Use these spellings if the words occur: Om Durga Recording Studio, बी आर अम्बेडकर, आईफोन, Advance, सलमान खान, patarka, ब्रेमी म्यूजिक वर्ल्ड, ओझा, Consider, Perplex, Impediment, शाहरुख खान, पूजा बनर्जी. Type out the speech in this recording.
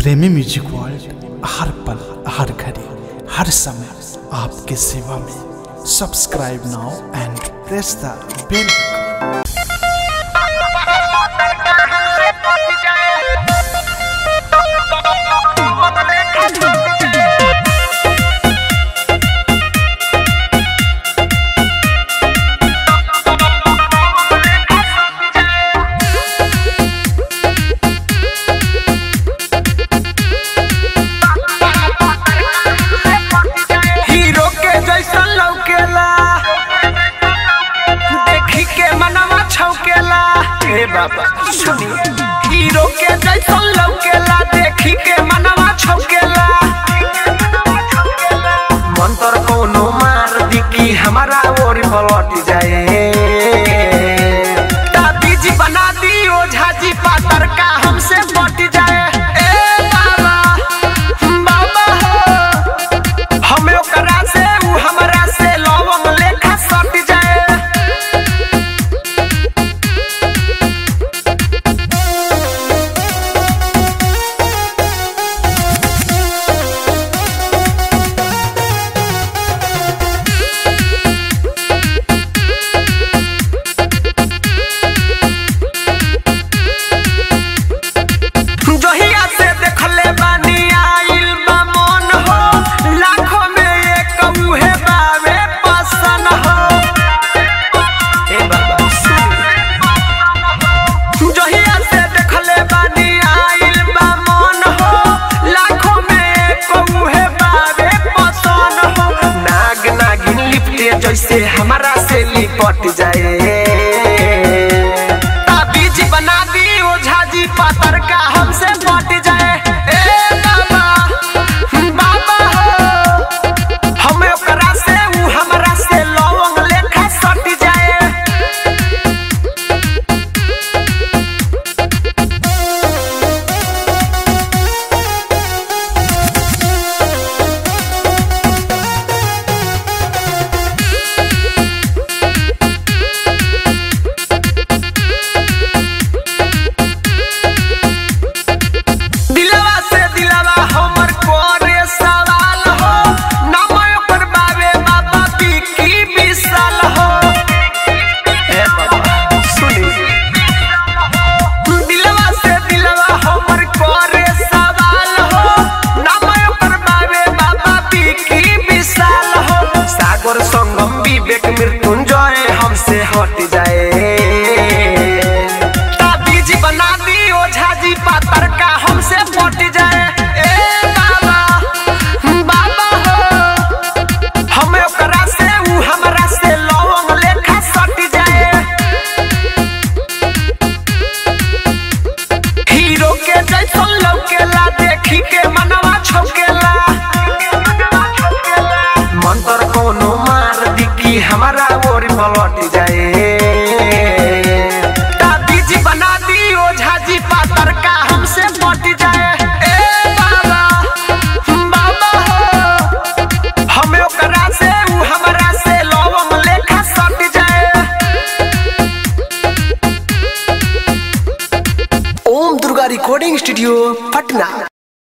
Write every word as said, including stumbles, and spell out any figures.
ब्रेमी म्यूजिक वर्ल्ड हर पल हर घड़ी हर समय आपके सेवा में। Subscribe now and press the bell. बाबा सुनी हीरो के जैसा लौकेला देखी के मनवा छौकेला मंतर कोनो मार दी कि हमारा ओर पलट जाए। दादी जी बना दी ओझा जी पातर का हमसे बट जाए। ए बाबा बाबा हमें ओकरा से उ हमरा से लवंग लेखा सट जाए। जैसे हमारा से लिपट जाए। ताबी जी बना दी ओझा जी पातर का हमसे बट जाए। ए बाबा बाबा हमें ओकरा से उ हमरा से लवंग लेखा सट जाए। हमारा ओर पलट जाए। दादी जी बना दी ओझा जी पातर का हमसे बट जाए। ए बाबा बाबा हमें ओकरा से उ हमरा से लवंग लेखा सट जाए। Om Durga recording studio Patna.